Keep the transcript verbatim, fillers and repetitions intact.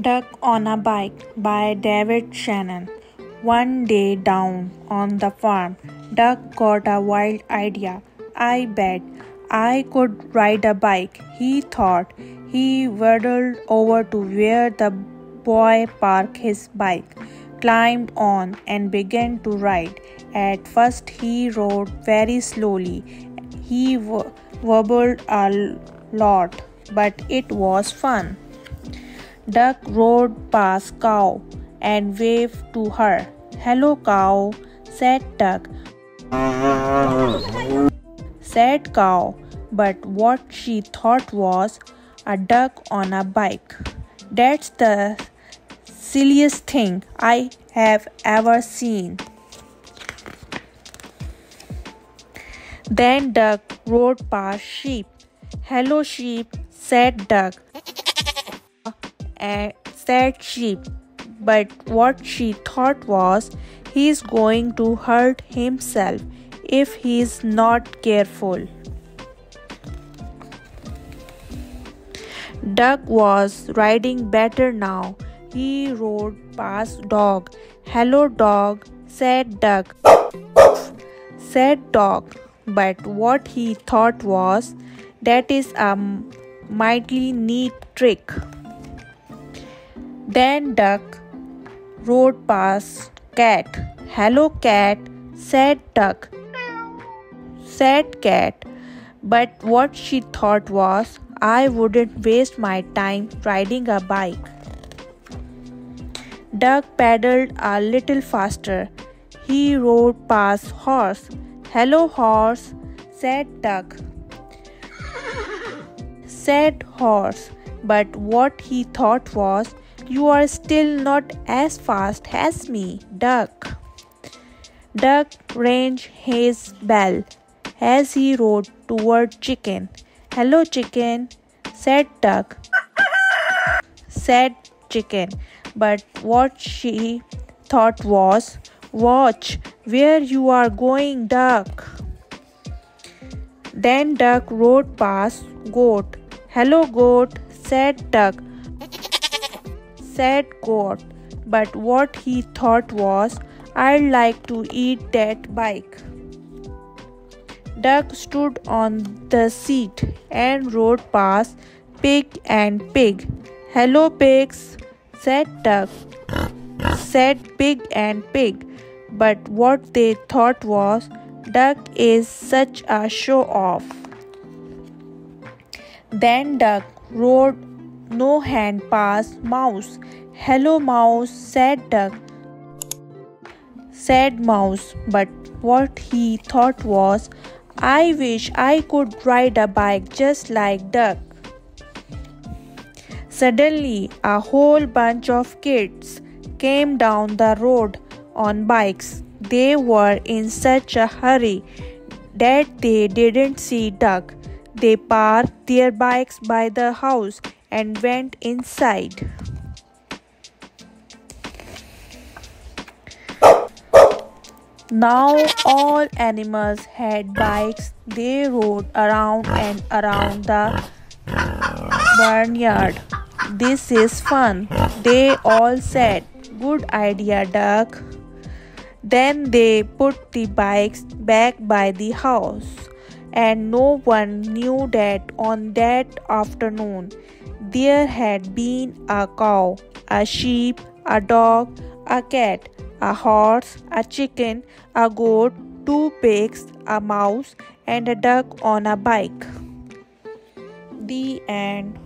Duck on a Bike by David Shannon. One day down on the farm, Duck got a wild idea. I bet I could ride a bike, he thought. He waddled over to where the boy parked his bike, climbed on, and began to ride. At first he rode very slowly. He wobbled a lot, but it was fun. Duck rode past Cow and waved to her. "Hello, Cow," said Duck. Said Cow, but what she thought was a duck on a bike. "That's the silliest thing I have ever seen." Then Duck rode past Sheep. "Hello, Sheep," said Duck. And said Sheep, but what she thought was, "He's going to hurt himself if he's not careful." Duck was riding better now. He rode past Dog. "Hello, Dog," said Duck. Said Dog, but what he thought was, "That is a mighty neat trick." Then Duck rode past Cat. "Hello, Cat," said Duck. Said Cat, but what she thought was, "I wouldn't waste my time riding a bike." Duck pedaled a little faster. He rode past Horse. "Hello, Horse," said Duck. Said Horse, but what he thought was, "You are still not as fast as me, Duck." Duck rang his bell as he rode toward Chicken. "Hello, Chicken," said Duck. Said Chicken, but what she thought was, "Watch where you are going, Duck." Then Duck rode past Goat. "Hello, Goat," said Duck. Said Goat, but what he thought was, "I'd like to eat that bike." Duck stood on the seat and rode past Pig and Pig. "Hello, Pigs," said Duck. Said Pig and Pig, but what they thought was, "Duck is such a show-off." Then Duck rode no hand past Mouse. "Hello, Mouse," said Duck. Said Mouse, but what he thought was, "I wish I could ride a bike just like Duck." Suddenly, a whole bunch of kids came down the road on bikes. They were in such a hurry that they didn't see Duck. They parked their bikes by the house and went inside. Now all animals had bikes. They rode around and around the barnyard. "This is fun," they all said. "Good idea, Duck." Then they put the bikes back by the house, and no one knew that on that afternoon there had been a cow, a sheep, a dog, a cat, a horse, a chicken, a goat, two pigs, a mouse, and a duck on a bike. The end.